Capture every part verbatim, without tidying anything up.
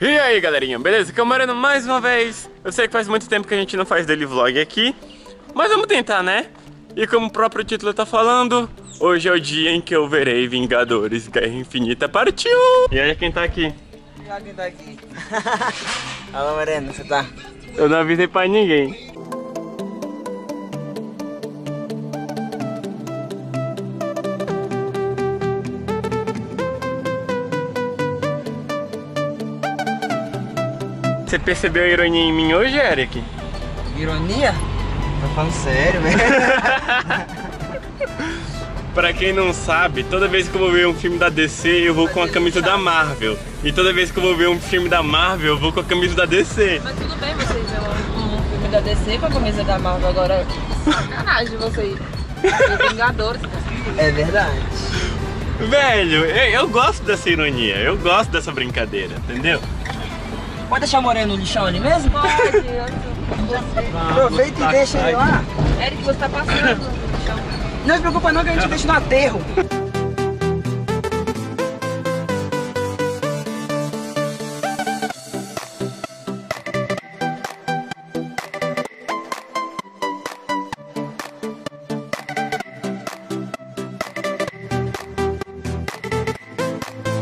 E aí galerinha, beleza? Camarando mais uma vez. Eu sei que faz muito tempo que a gente não faz daily vlog aqui, mas vamos tentar, né? E como o próprio título tá falando, hoje é o dia em que eu verei Vingadores Guerra Infinita Parte um. E olha quem tá aqui. E olha quem tá aqui. Alô Moreno, você tá? Eu não avisei pra ninguém. Você percebeu a ironia em mim hoje, Eric? Ironia? Tô falando sério, velho. Pra quem não sabe, toda vez que eu vou ver um filme da D C, eu vou mas com a camisa da Marvel. E toda vez que eu vou ver um filme da Marvel, eu vou com a camisa da D C. Mas tudo bem vocês verem um filme da D C com a camisa da Marvel agora. Sacanagem vocês. Vingadores. É verdade. Velho, eu, eu gosto dessa ironia, eu gosto dessa brincadeira, entendeu? Pode deixar o Moreno no lixão ali mesmo? Pode, eu aproveita e deixa ele lá. Eric, você tá passando no lixão. Não se preocupa não que a gente deixa no aterro.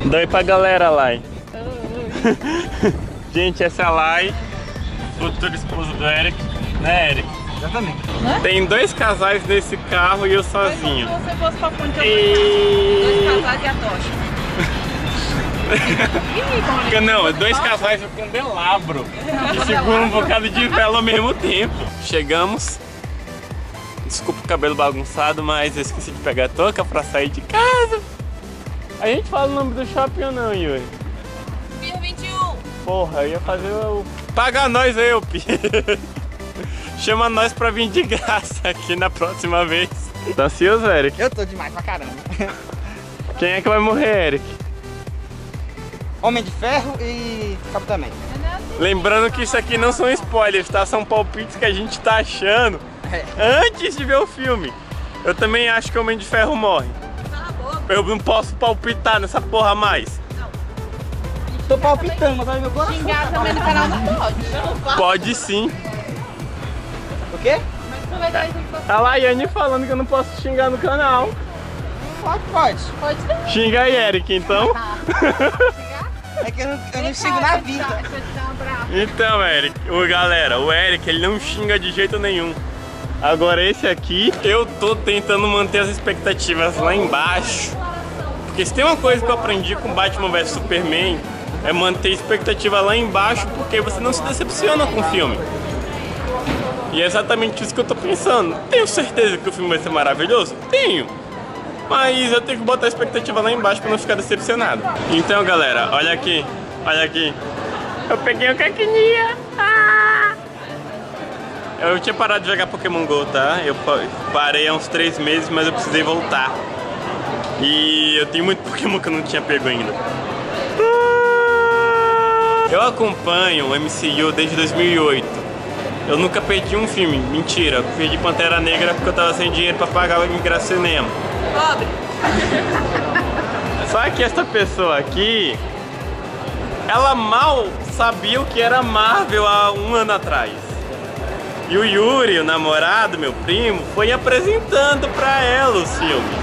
Dá aí pra galera lá, hein? Gente, essa é a Lai, futura esposa do Eric, né Eric? Exatamente. Né? Tem dois casais nesse carro e eu sozinho. Mas se você fosse pra ponte, eu e... dois casais e a tocha. Não, dois casais e o candelabro. Que seguram um bocado de vela ao mesmo tempo. Chegamos. Desculpa o cabelo bagunçado, mas eu esqueci de pegar a touca pra sair de casa. A gente fala o nome do shopping ou não, Yuri? Rio vinte e um. Porra, eu ia fazer o... Paga nós aí, ô pi! Chama nós pra vir de graça aqui na próxima vez. Tá ansioso, Eric? Eu tô demais pra caramba. Quem é que vai morrer, Eric? Homem de Ferro e Capitão América. Lembrando que isso aqui não são spoilers, tá? São palpites que a gente tá achando é. Antes de ver o filme. Eu também acho que o Homem de Ferro morre. Eu não posso palpitar nessa porra mais. Tô palpitando, mas olha meu coração. Xingar também no canal não pode. Pode sim. O quê? Tá lá a Yane falando que eu não posso xingar no canal. Pode, pode. Pode também. Xinga aí, Eric, então. Xingar? É que eu não, eu não xingo na vida. Então, Eric, o, galera, o Eric, ele não xinga de jeito nenhum. Agora esse aqui, eu tô tentando manter as expectativas lá embaixo. Porque se tem uma coisa que eu aprendi com Batman v Superman, é manter expectativa lá embaixo, porque você não se decepciona com o filme. E é exatamente isso que eu tô pensando. Tenho certeza que o filme vai ser maravilhoso? Tenho. Mas eu tenho que botar a expectativa lá embaixo pra não ficar decepcionado. Então galera, olha aqui. Olha aqui. Eu peguei um caquininha. Ah! Eu tinha parado de jogar Pokémon GO, tá? Eu parei há uns três meses, mas eu precisei voltar. E eu tenho muito Pokémon que eu não tinha pego ainda. Eu acompanho o M C U desde dois mil e oito. Eu nunca perdi um filme, mentira. Eu perdi Pantera Negra porque eu tava sem dinheiro pra pagar o ingresso cinema. Pobre! Só que essa pessoa aqui, ela mal sabia o que era Marvel há um ano atrás. E o Yuri, o namorado, meu primo, foi apresentando pra ela os filmes.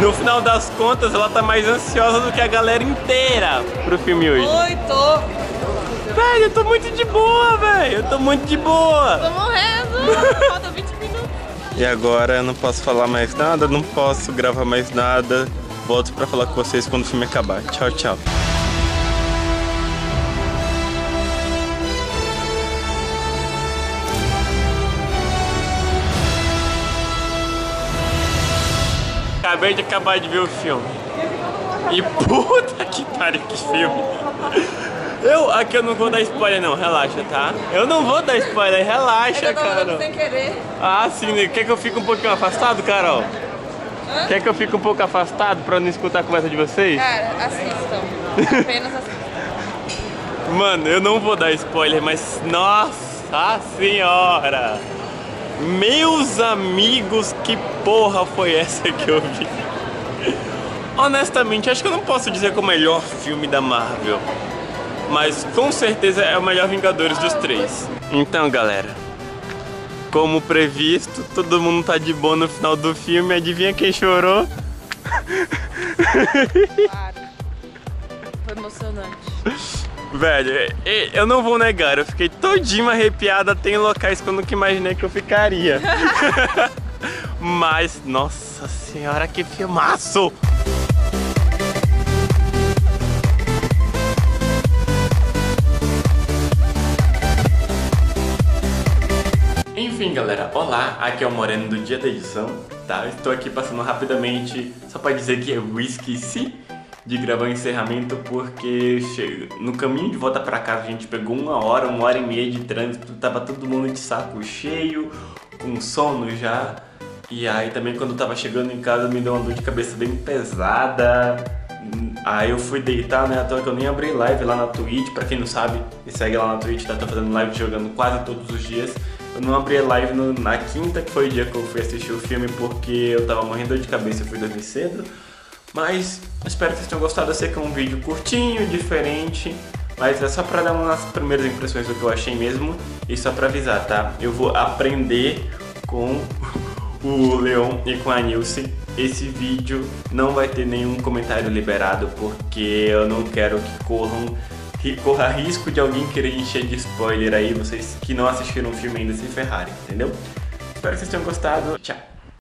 No final das contas, ela tá mais ansiosa do que a galera inteira pro filme hoje. Oi, tô. Velho, eu tô muito de boa, velho. Eu tô muito de boa. Tô morrendo. Falta vinte minutos. E agora eu não posso falar mais nada, não posso gravar mais nada. Volto pra falar com vocês quando o filme acabar. Tchau, tchau. Acabei de acabar de ver o filme. E puta que pariu, que filme. Eu, aqui eu não vou dar spoiler não, relaxa, tá? Eu não vou dar spoiler, relaxa, é que eu tô Carol. Sem querer. Ah, sim, né? Quer que eu fique um pouquinho afastado, Carol? Hã? Quer que eu fique um pouco afastado pra não escutar a conversa de vocês? Cara, assistam. Apenas assistam. Mano, eu não vou dar spoiler, mas nossa senhora! Meus amigos, que porra foi essa que eu vi? Honestamente, acho que eu não posso dizer que é o melhor filme da Marvel. mas com certeza é o melhor Vingadores dos três. Então, galera, como previsto, todo mundo tá de boa no final do filme. Adivinha quem chorou? Claro. Foi emocionante. Velho, eu não vou negar, eu fiquei todinho arrepiada, tem locais que eu nunca imaginei que eu ficaria. Mas, nossa senhora, que filmaço! Enfim, galera, olá, aqui é o Moreno do Dia da Edição, tá? Estou aqui passando rapidamente, só pra dizer que eu esqueci de gravar o encerramento, porque no caminho de volta pra casa a gente pegou uma hora, uma hora e meia de trânsito, tava todo mundo de saco cheio, com sono já, e aí também quando eu tava chegando em casa me deu uma dor de cabeça bem pesada, aí eu fui deitar, né, à toa que eu nem abri live lá na Twitch, pra quem não sabe, me segue lá na Twitch, tá? Tô fazendo live jogando quase todos os dias. Eu não abri a live no, na quinta, que foi o dia que eu fui assistir o filme, porque eu tava morrendo de cabeça e fui dormir cedo. Mas espero que vocês tenham gostado. Eu sei que é um vídeo curtinho, diferente, mas é só pra dar umas primeiras impressões do que eu achei mesmo. E só pra avisar, tá? Eu vou aprender com o Leon e com a Nilce. Esse vídeo não vai ter nenhum comentário liberado, porque eu não quero que corram que corra risco de alguém querer encher de spoiler aí. Vocês que não assistiram o filme ainda se ferrarem, entendeu? Espero que vocês tenham gostado. Tchau!